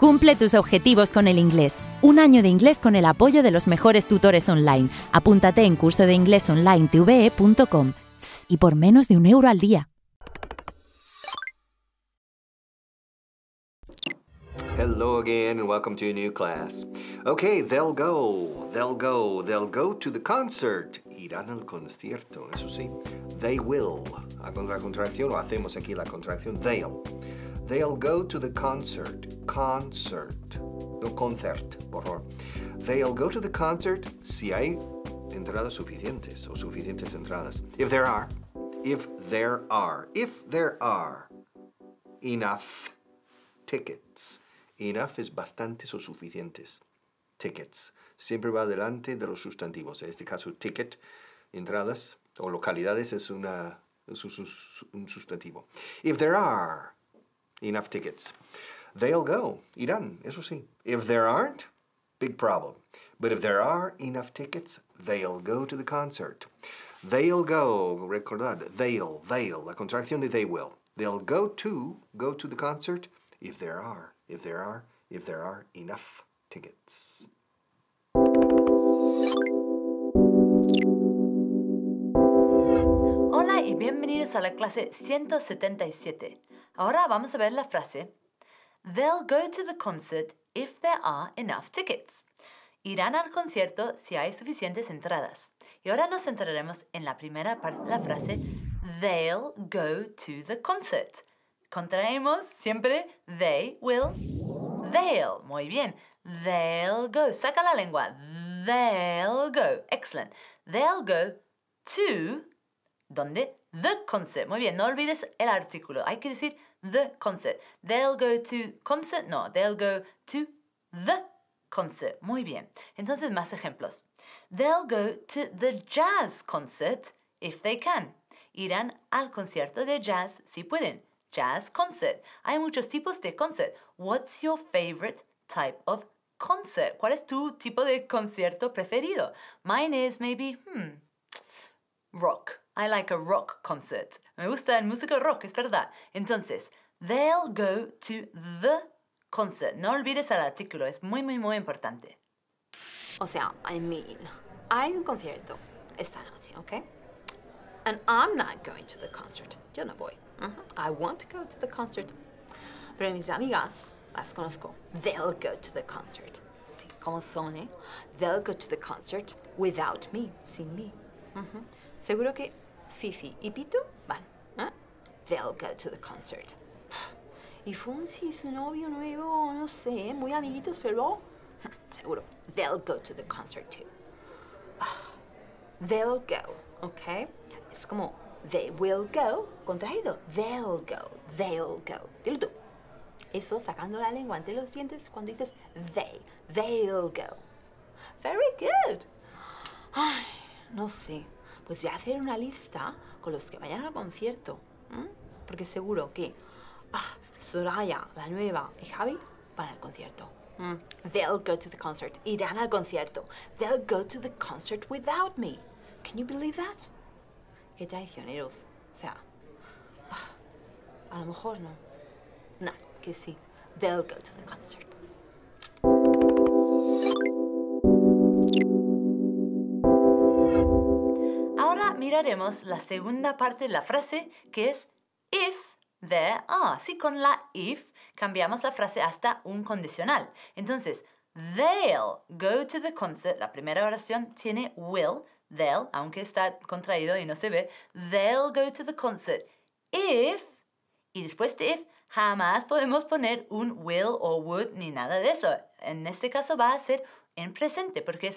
Cumple tus objetivos con el inglés. Un año de inglés con el apoyo de los mejores tutores online. Apúntate en cursodeinglésonline.tv.com y por menos de €1 al día. Hello again and welcome to your new class. Okay, they'll go to the concert. Irán al concierto, eso sí. They will. La contracción, o hacemos aquí la contracción, they'll. They'll go to the concert. Concert. No, concert, por favor. They'll go to the concert si hay entradas suficientes o suficientes entradas. If there are. If there are. If there are enough tickets. Enough es bastantes o suficientes. Tickets. Siempre va delante de los sustantivos. En este caso, ticket, entradas o localidades es un sustantivo. If there are enough tickets, they'll go. Irán, eso sí. If there aren't, big problem. But if there are enough tickets, they'll go to the concert. They'll go. Recordad, they'll. La contracción de they will. They'll go to the concert if there are. If there are enough tickets. Hola y bienvenidos a la clase 177. Ahora vamos a ver la frase They'll go to the concert if there are enough tickets. Irán al concierto si hay suficientes entradas. Y ahora nos centraremos en la primera parte de la frase They'll go to the concert. Contraemos siempre they will, they'll. Muy bien. They'll go. Saca la lengua. They'll go. Excellent. They'll go to, ¿dónde? The concert. Muy bien. No olvides el artículo. Hay que decir the concert. They'll go to concert. No, they'll go to the concert. Muy bien. Entonces, más ejemplos. They'll go to the jazz concert if they can. Irán al concierto de jazz si pueden. Jazz concert. Hay muchos tipos de concert. What's your favorite type of concert? ¿Cuál es tu tipo de concierto preferido? Mine is maybe, rock. I like a rock concert. Me gusta el música rock, es verdad. Entonces, they'll go to the concert. No olvides el artículo, es muy, muy, muy importante. O sea, I mean, hay un concierto esta noche, ¿ok? And I'm not going to the concert. Yo no voy. I want to go to the concert. Pero mis amigas, las conozco. They'll go to the concert. Sí, como son, ¿eh? They'll go to the concert without me, sin mí. Seguro que Fifi y Pitu van. They'll go to the concert. Y Fonsi y su novio nuevo, no sé, muy amiguitos, pero... seguro. They'll go to the concert too. They'll go, okay? Es como... They will go, contraído. They'll go, they'll go. Dilo tú. Eso sacando la lengua entre los dientes cuando dices they, they'll go. Very good. Ay, no sé. Pues voy a hacer una lista con los que vayan al concierto. Porque seguro que Soraya, la nueva, y Javi van al concierto. They'll go to the concert. Irán al concierto. They'll go to the concert without me. Can you believe that? Qué traicioneros. O sea, a lo mejor no. No, que sí. They'll go to the concert. Ahora miraremos la segunda parte de la frase, que es if there are. Si con la if cambiamos la frase hasta un condicional. Entonces, they'll go to the concert. La primera oración tiene will. They'll, aunque está contraído y no se ve, they'll go to the concert if, y después de if, jamás podemos poner un will o would ni nada de eso. En este caso va a ser en presente porque es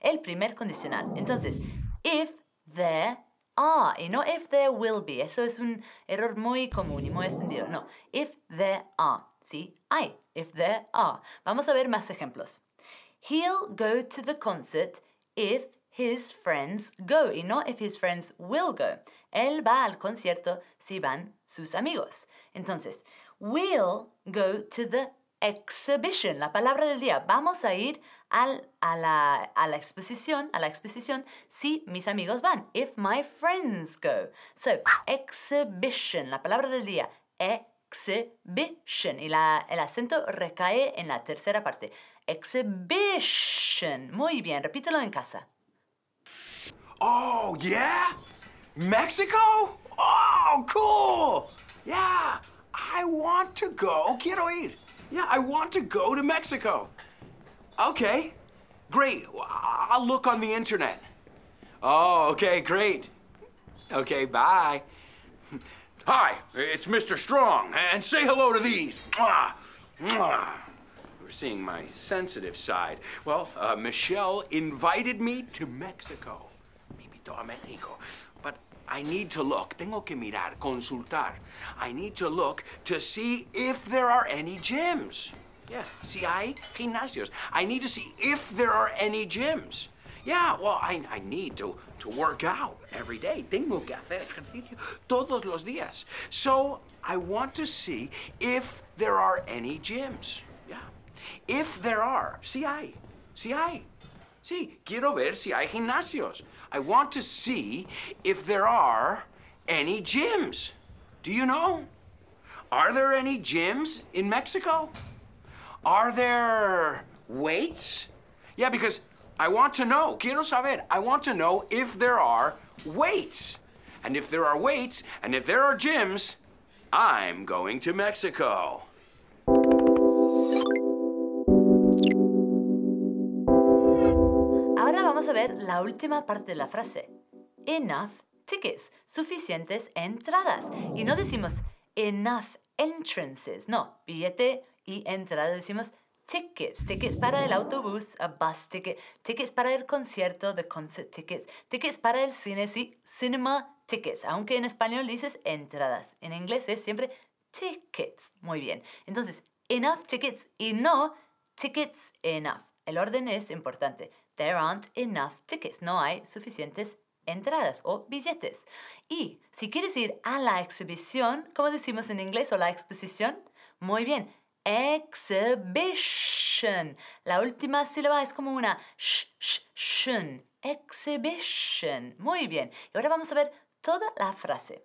el primer condicional. Entonces, if there are, y no if there will be. Eso es un error muy común y muy extendido. No, if there are, sí, hay, if there are. Vamos a ver más ejemplos. He'll go to the concert if his friends go, y no if his friends will go. Él va al concierto si van sus amigos. Entonces, we'll go to the exhibition. La palabra del día. Vamos a ir a la exposición, si mis amigos van. If my friends go. So, exhibition. La palabra del día. exhibition. Y el acento recae en la tercera parte. Exhibition. Muy bien, repítelo en casa. Oh, yeah? Mexico? Oh, cool! Yeah, I want to go. Quiero ir. Yeah, I want to go to Mexico. Okay, great. I'll look on the internet. Oh, okay, great. Okay, bye. Hi, it's Mr. Strong, and say hello to these. We're seeing my sensitive side. Well, Michelle invited me to Mexico. Me invitó a Mexico. But I need to look. Tengo que mirar, consultar. I need to look to see if there are any gyms. Yeah, si hay gimnasios. I need to see if there are any gyms. Yeah, well, I need to work out every day. Tengo que hacer ejercicio todos los días. So I want to see if there are any gyms. Yeah. If there are, si hay, si hay. Si, quiero ver si hay gimnasios. I want to see if there are any gyms. Do you know? Are there any gyms in Mexico? Are there weights? Yeah, because I want to know, quiero saber, I want to know if there are weights. And if there are weights, and if there are gyms, I'm going to Mexico. Ahora vamos a ver la última parte de la frase. Enough tickets, suficientes entradas. Y no decimos enough entrances, no, billete y entrada decimos tickets, tickets para el autobús, a bus ticket, tickets para el concierto, the concert tickets, tickets para el cine, sí, cinema tickets, aunque en español dices entradas, en inglés es siempre tickets. Muy bien, entonces, enough tickets y no tickets enough. El orden es importante. There aren't enough tickets, no hay suficientes entradas o billetes. Y si quieres ir a la exhibición, ¿cómo decimos en inglés? O la exposición, muy bien. Exhibition. La última sílaba es como una sh, sh, shun. Exhibition. Muy bien. Y ahora vamos a ver toda la frase.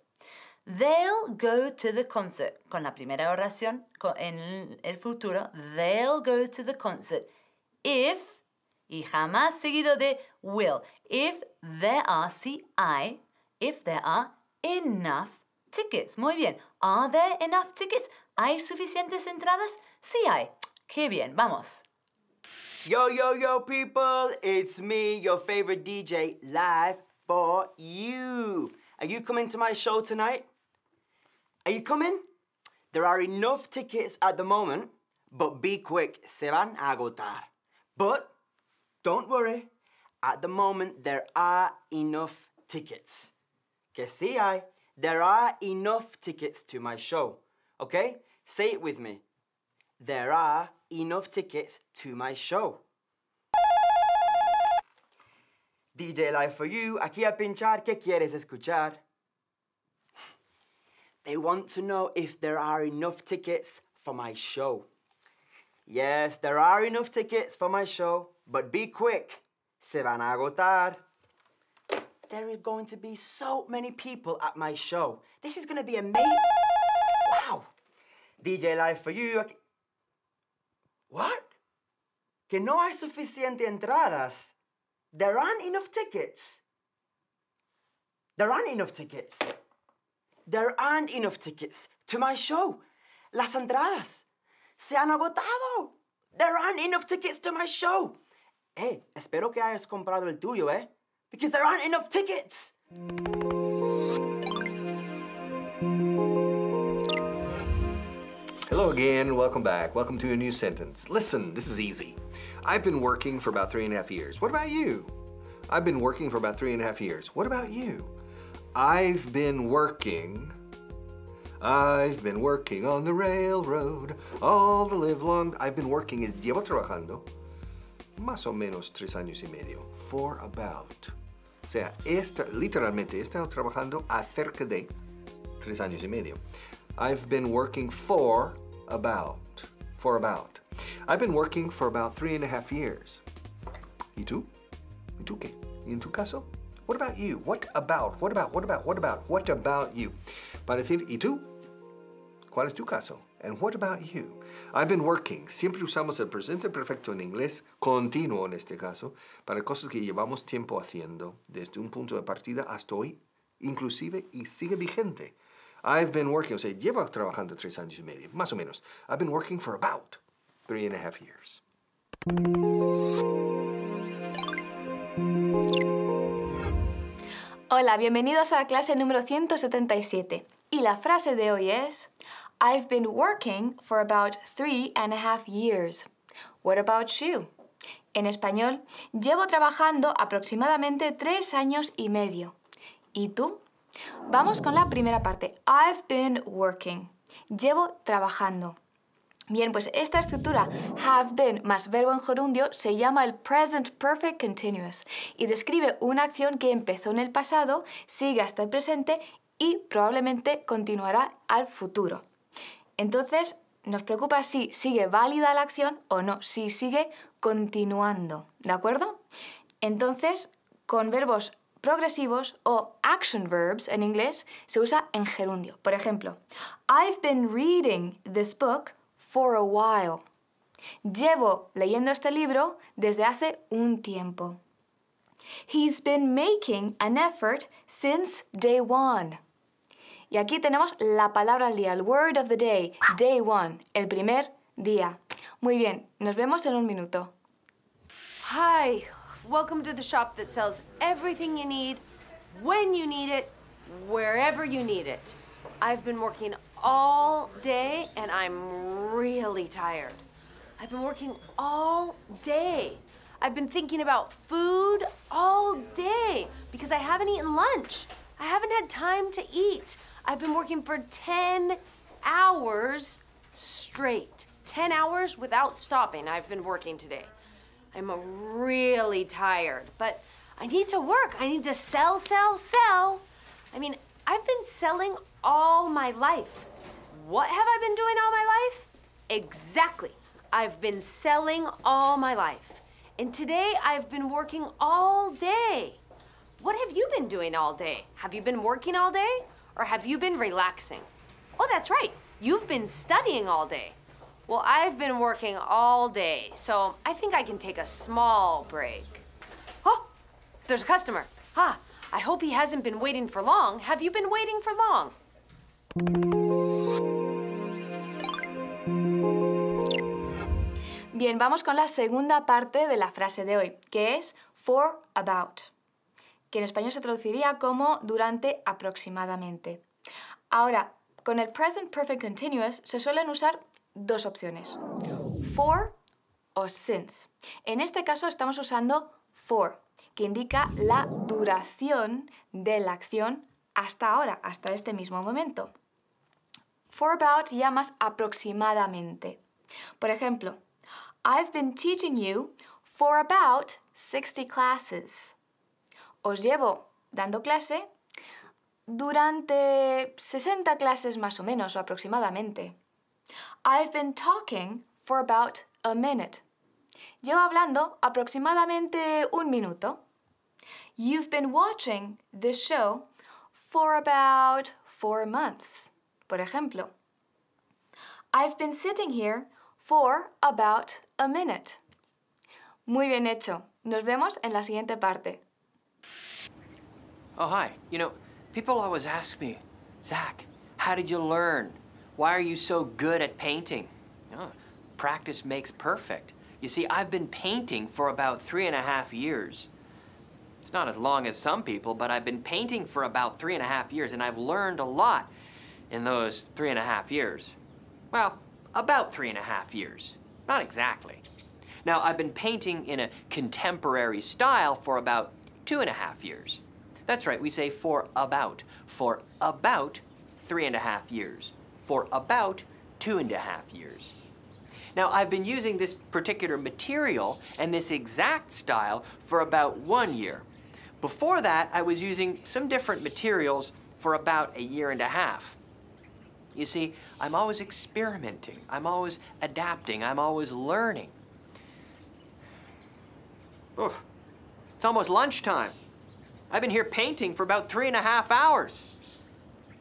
They'll go to the concert. Con la primera oración en el futuro. They'll go to the concert. If, y jamás seguido de will. If there are, si hay, if there are enough tickets. Muy bien. Are there enough tickets? ¿Hay suficientes entradas? Sí hay. ¡Qué bien! ¡Vamos! Yo, yo, yo, people! It's me, your favorite DJ, live for you. Are you coming to my show tonight? Are you coming? There are enough tickets at the moment, but be quick. Se van a agotar. But don't worry. At the moment, there are enough tickets. Que sí hay. There are enough tickets to my show. Okay? Say it with me. There are enough tickets to my show. DJ Live for you, aquí a pinchar, ¿qué quieres escuchar? They want to know if there are enough tickets for my show. Yes, there are enough tickets for my show, but be quick. Se van a agotar. There is going to be so many people at my show. This is going to be amazing. Wow! DJ Live for you. What? Que no hay suficiente entradas. There aren't enough tickets. There aren't enough tickets. There aren't enough tickets to my show. Las entradas se han agotado. There aren't enough tickets to my show. Hey, espero que hayas comprado el tuyo, eh? Because there aren't enough tickets. Hello again, welcome back. Welcome to a new sentence. Listen, this is easy. I've been working for about 3.5 years. What about you? I've been working for about 3.5 years. What about you? I've been working on the railroad all the live long. I've been working is llevo trabajando más o menos 3 años y medio. For about. O sea, literalmente he estado trabajando acerca de 3 años y medio. I've been working for about. For about. I've been working for about 3.5 years. ¿Y tú? ¿Y tú qué? ¿Y en tu caso? What about you? What about? What about? What about? What about? What about you? Para decir, ¿y tú? ¿Cuál es tu caso? And what about you? I've been working. Siempre usamos el presente perfecto en inglés, continuo en este caso, para cosas que llevamos tiempo haciendo, desde un punto de partida hasta hoy, inclusive, y sigue vigente. I've been working, o sea, llevo trabajando 3 años y medio, más o menos. I've been working for about 3.5 years. Hola, bienvenidos a la clase número 177. Y la frase de hoy es, I've been working for about 3.5 years. What about you? En español, llevo trabajando aproximadamente 3 años y medio. ¿Y tú? Vamos con la primera parte. I've been working. Llevo trabajando. Bien, pues esta estructura have been más verbo en gerundio se llama el present perfect continuous y describe una acción que empezó en el pasado, sigue hasta el presente y probablemente continuará al futuro. Entonces, nos preocupa si sigue válida la acción o no, si sigue continuando, ¿de acuerdo? Entonces, con verbos progresivos o action verbs en inglés se usa en gerundio. Por ejemplo, I've been reading this book for a while. Llevo leyendo este libro desde hace un tiempo. He's been making an effort since day one. Y aquí tenemos la palabra del día, el word of the day, day one, el primer día. Muy bien, nos vemos en un minuto. Hi. Welcome to the shop that sells everything you need, when you need it, wherever you need it. I've been working all day and I'm really tired. I've been working all day. I've been thinking about food all day because I haven't eaten lunch. I haven't had time to eat. I've been working for 10 hours straight. 10 hours without stopping I've been working today. I'm really tired, but I need to work. I need to sell, sell, sell. I mean, I've been selling all my life. What have I been doing all my life? Exactly. I've been selling all my life. And today I've been working all day. What have you been doing all day? Have you been working all day? Or have you been relaxing? Oh, that's right. You've been studying all day. Well, I've been working all day, so I think I can take a small break. Oh, there's a customer. Ah, I hope he hasn't been waiting for long. Have you been waiting for long? Bien, vamos con la segunda parte de la frase de hoy, que es for about, que en español se traduciría como durante aproximadamente. Ahora, con el present perfect continuous se suelen usar dos opciones, for o since. En este caso estamos usando for, que indica la duración de la acción hasta ahora, hasta este mismo momento. For about ya más aproximadamente. Por ejemplo, I've been teaching you for about 60 classes. Os llevo dando clase durante 60 clases más o menos, o aproximadamente. I've been talking for about a minute. Llevo hablando aproximadamente un minuto. You've been watching this show for about 4 months, por ejemplo. I've been sitting here for about a minute. Muy bien hecho. Nos vemos en la siguiente parte. Oh, hi. You know, people always ask me, Zach, how did you learn? Why are you so good at painting? Oh, practice makes perfect. You see, I've been painting for about 3.5 years. It's not as long as some people, but I've been painting for about 3.5 years, and I've learned a lot in those 3.5 years. Well, about 3.5 years, not exactly. Now, I've been painting in a contemporary style for about 2.5 years. That's right, we say for about 3.5 years. For about 2.5 years. Now, I've been using this particular material and this exact style for about 1 year. Before that, I was using some different materials for about 1.5 years. You see, I'm always experimenting, I'm always adapting, I'm always learning. Oof. It's almost lunchtime. I've been here painting for about 3.5 hours.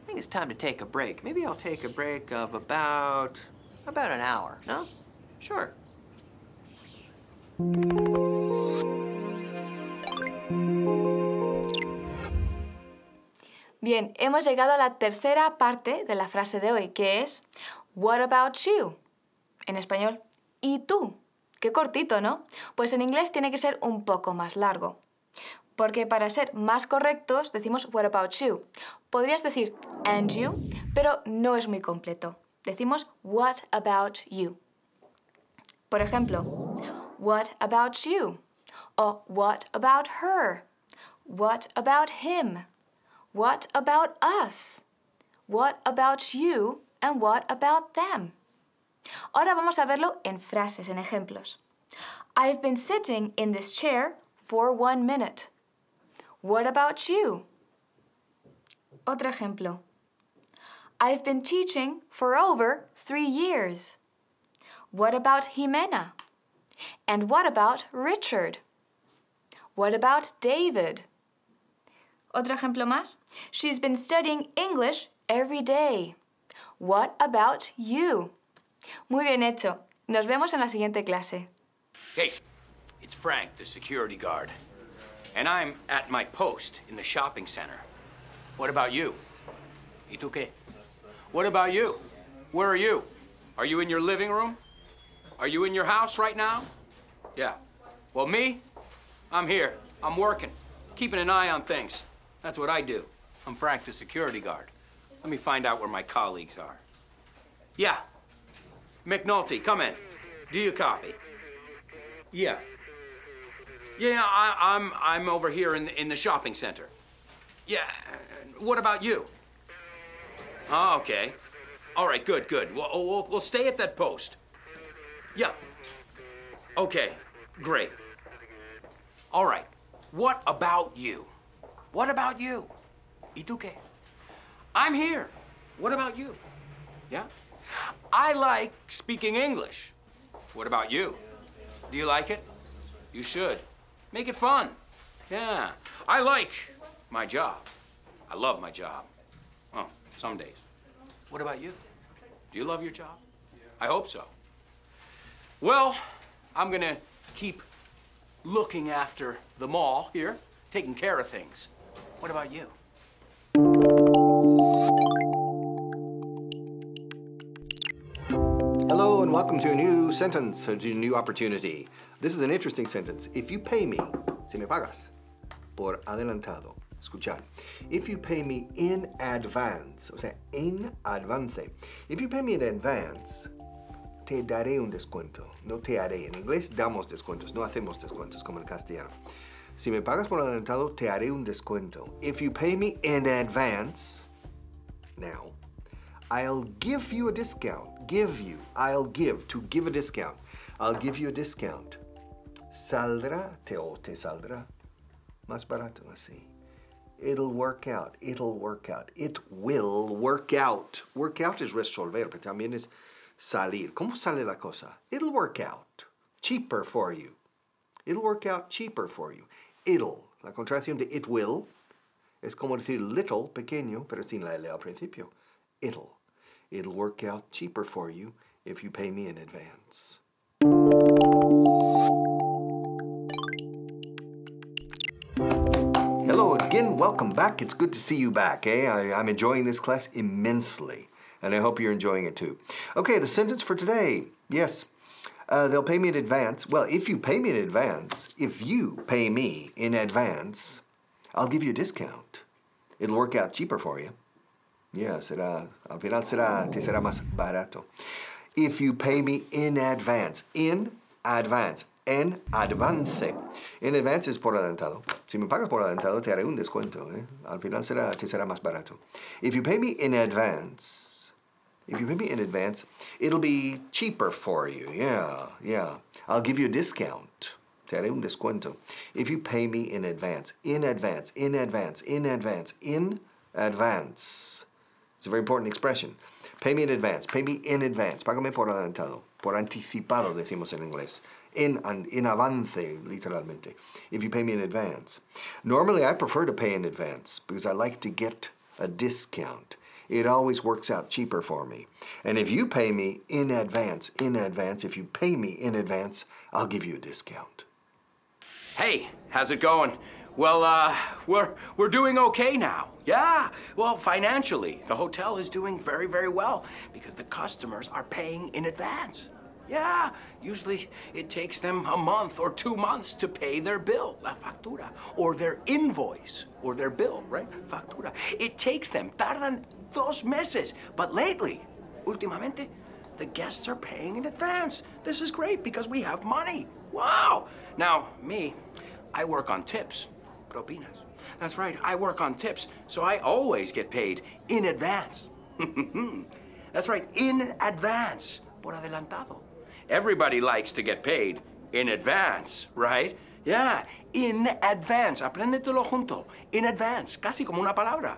think it's time to take a break. Maybe I'll take a break of about an hour, no? Sure. Bien, hemos llegado a la tercera parte de la frase de hoy, que es What about you? En español, ¿y tú? Qué cortito, ¿no? Pues en inglés tiene que ser un poco más largo. Porque para ser más correctos decimos What about you? Podrías decir And you, pero no es muy completo. Decimos What about you? Por ejemplo, What about you? O What about her? What about him? What about us? What about you? And what about them? Ahora vamos a verlo en frases, en ejemplos. I've been sitting in this chair for 1 minute. What about you? Otro ejemplo. I've been teaching for over 3 years. What about Jimena? And what about Richard? What about David? Otro ejemplo más. She's been studying English every day. What about you? Muy bien hecho. Nos vemos en la siguiente clase. Hey, it's Frank, the security guard. And I'm at my post in the shopping center. What about you? ¿Y tú qué? What about you? Where are you? Are you in your living room? Are you in your house right now? Yeah. Well, me? I'm here. I'm working. Keeping an eye on things. That's what I do. I'm Frank, the security guard. Let me find out where my colleagues are. Yeah. McNulty, come in. Do you copy? Yeah. Yeah, I'm over here in the shopping center. Yeah. What about you? Oh, okay. All right, good, good. We'll stay at that post. Yeah. Okay. Great. All right. What about you? What about you? ¿Y tú qué? I'm here. What about you? Yeah? I like speaking English. What about you? Do you like it? You should. Make it fun. Yeah. I like my job. I love my job. Oh, some days. What about you? Do you love your job? I hope so. Well, I'm gonna keep looking after the mall here, taking care of things. What about you? Hello and welcome to a new sentence, a new opportunity. This is an interesting sentence. If you pay me, si me pagas, por adelantado, escuchar. If you pay me in advance, o sea, en avance. If you pay me in advance, te daré un descuento, no te haré. En inglés damos descuentos, no hacemos descuentos como en castellano. Si me pagas por adelantado, te haré un descuento. If you pay me in advance, now, I'll give you a discount. Give you. I'll give. To give a discount. I'll give you a discount. Saldrá, te saldrá. Más barato, así. It'll work out. It'll work out. It will work out. Work out es resolver, pero también es salir. ¿Cómo sale la cosa? It'll work out. Cheaper for you. It'll work out cheaper for you. It'll. La contracción de it will es como decir little, pequeño, pero sin la L al principio. It'll. It'll work out cheaper for you if you pay me in advance. Hello again, welcome back. It's good to see you back, eh? I'm enjoying this class immensely, and I hope you're enjoying it too. Okay, the sentence for today. Yes, they'll pay me in advance. Well, if you pay me in advance, if you pay me in advance, I'll give you a discount. It'll work out cheaper for you. Yeah, será, al final será, te será más barato. If you pay me in advance, in advance, en avance. En advance es por adelantado. Si me pagas por adelantado, te haré un descuento. ¿Eh? Al final será, te será más barato. If you pay me in advance, if you pay me in advance, it'll be cheaper for you. Yeah, yeah. I'll give you a discount. Te haré un descuento. If you pay me in advance, in advance, in advance, in advance, in advance. It's a very important expression. Pay me in advance. Pay me in advance. Págame por adelantado. Por anticipado, decimos en inglés. In avance, literalmente. If you pay me in advance. Normally, I prefer to pay in advance because I like to get a discount. it always works out cheaper for me. And if you pay me in advance, I'll give you a discount. Hey, how's it going? Well, we're doing okay now. Yeah, well, financially, the hotel is doing very, very well because the customers are paying in advance. Yeah, usually it takes them a month or 2 months to pay their bill, la factura, or their invoice, or their bill, right? Factura. It takes them, tardan 2 meses. But lately, últimamente, the guests are paying in advance. This is great because we have money. Wow. Now, me, I work on tips, propinas. That's right, I work on tips, so I always get paid in advance. That's right, in advance, por adelantado. Everybody likes to get paid in advance, right? Yeah, in advance. Apréndetelo junto. In advance. Casi como una palabra.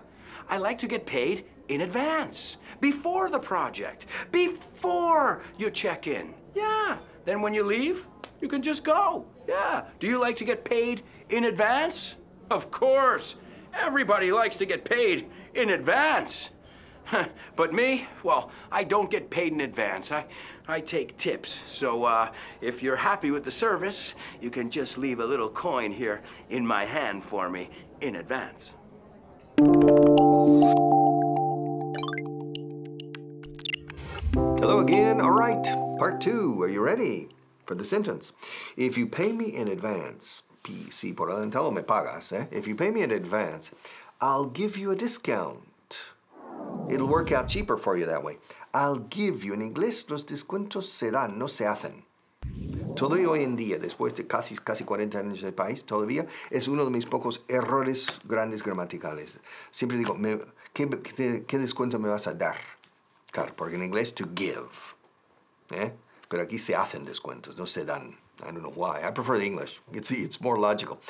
I like to get paid in advance. Before the project. Before you check in. Yeah. Then when you leave, you can just go. Yeah. Do you like to get paid in advance? Of course. Everybody likes to get paid in advance. But me, well, I don't get paid in advance. I take tips. So if you're happy with the service, you can just leave a little coin here in my hand for me in advance. Hello again. All right, part 2. Are you ready for the sentence? If you pay me in advance, si por adelantado me pagas, if you pay me in advance, I'll give you a discount. It'll work out cheaper for you that way. I'll give you. En inglés, los descuentos se dan, no se hacen. Todavía hoy en día, después de casi 40 años del país, todavía es uno de mis pocos errores grandes gramaticales. Siempre digo, ¿qué descuento me vas a dar? Claro, porque en inglés, to give. ¿Eh? Pero aquí se hacen descuentos, no se dan. I don't know why. I prefer the English. It's more logical.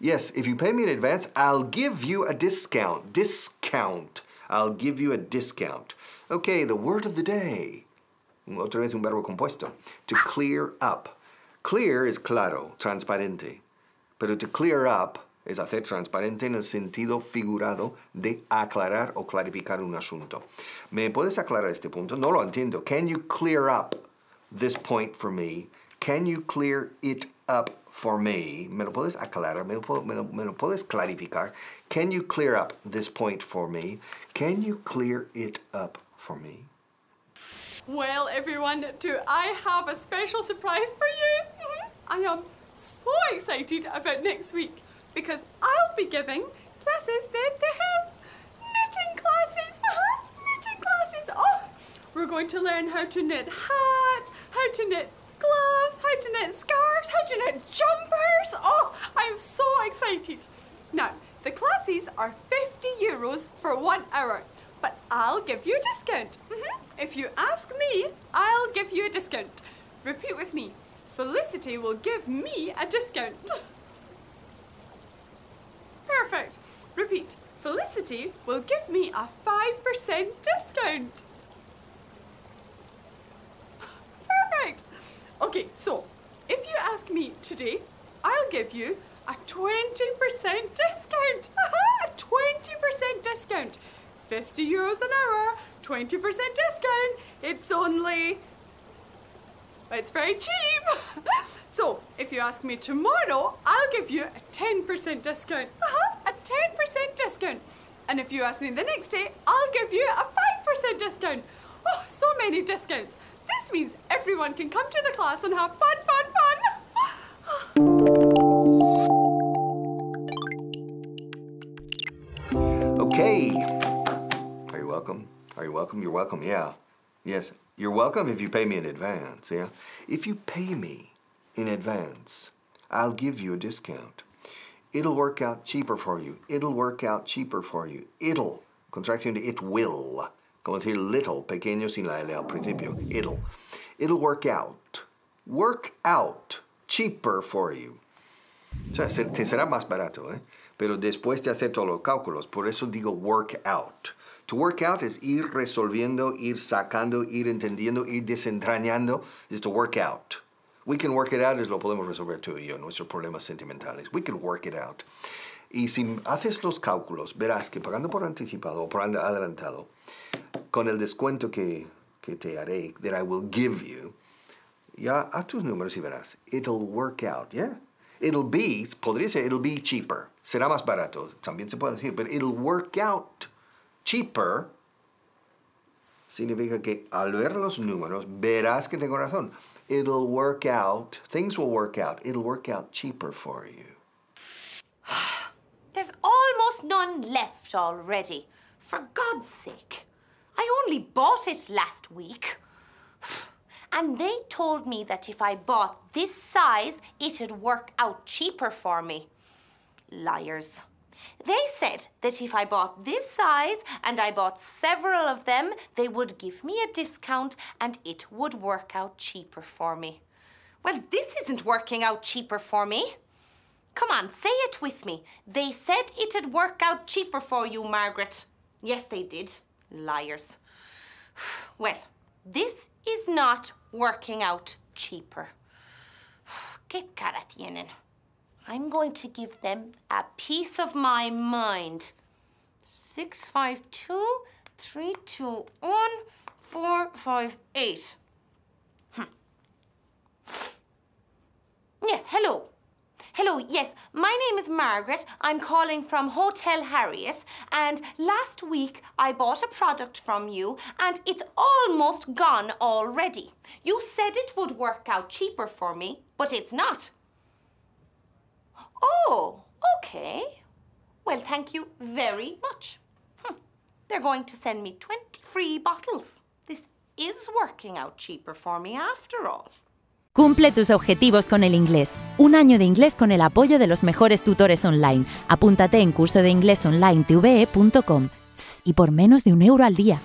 Yes, if you pay me in advance, I'll give you a discount. Discount. I'll give you a discount. Okay, the word of the day. Otra vez un verbo compuesto. To clear up. Clear is claro, transparente. Pero to clear up es hacer transparente en el sentido figurado de aclarar o clarificar un asunto. ¿Me puedes aclarar este punto? No lo entiendo. Can you clear up this point for me? Can you clear it up for me? ¿Me lo puedes aclarar? ¿Me lo puedes clarificar? Can you clear up this point for me? Can you clear it up for me? Well, everyone, do I have a special surprise for you? I am so excited about next week because I'll be giving classes there. Knitting classes. Knitting classes. Oh, we're going to learn how to knit hats, how to knit gloves, how to knit scarves, how to knit jumpers. Oh, I'm so excited. Now, the classes are 50 euros for 1 hour, but I'll give you a discount. If you ask me, I'll give you a discount. Repeat with me. Felicity will give me a discount. Perfect. Repeat. Felicity will give me a 5% discount. Perfect. Okay, so if you ask me today, I'll give you a 20% discount. A 20% discount. 50 euros an hour, 20% discount. It's very cheap. So if you ask me tomorrow, I'll give you a 10% discount. A 10% discount. And if you ask me the next day, I'll give you a 5% discount. Oh, so many discounts. This means everyone can come to the class and have fun, fun, fun. Okay. Are you welcome? Are you welcome? You're welcome, yeah. Yes, you're welcome if you pay me in advance, yeah? If you pay me in advance, I'll give you a discount. It'll work out cheaper for you. It'll work out cheaper for you. It'll. Contraction to it will. Como decir little, pequeño sin la L al principio. It'll. It'll work out. Work out. Cheaper for you. O sea, te será más barato, ¿eh? Pero después de hacer todos los cálculos, por eso digo work out. To work out es ir resolviendo, ir sacando, ir entendiendo, ir desentrañando. Is to work out. We can work it out es lo podemos resolver tú y yo, nuestros problemas sentimentales. We can work it out. Y si haces los cálculos, verás que pagando por anticipado o por adelantado, con el descuento que te haré, that I will give you, ya haz tus números y verás. It'll work out, yeah? It'll be, podría ser, it'll be cheaper. Será más barato, también se puede decir, but it'll work out cheaper. Significa que al ver los números, verás que tengo razón. It'll work out, things will work out. It'll work out cheaper for you. There's almost none left already. For God's sake. I only bought it last week. And they told me that if I bought this size, it'd work out cheaper for me. Liars. They said that if I bought this size, and I bought several of them, they would give me a discount and it would work out cheaper for me. Well, this isn't working out cheaper for me. Come on, say it with me. They said it'd work out cheaper for you, Margaret. Yes, they did. Liars. Well, this is not working out cheaper. ¿Qué cara tienen? I'm going to give them a piece of my mind. 652-321-458. Yes, hello. Hello, yes, my name is Margaret. I'm calling from Hotel Harriet, and last week I bought a product from you, and it's almost gone already. You said it would work out cheaper for me, but it's not. Oh, okay. Well, thank you very much. They're going to send me 20 free bottles. This is working out cheaper for me after all. Cumple tus objetivos con el inglés. Un año de inglés con el apoyo de los mejores tutores online. Apúntate en cursodeinglésonline.tv.com y por menos de €1 al día.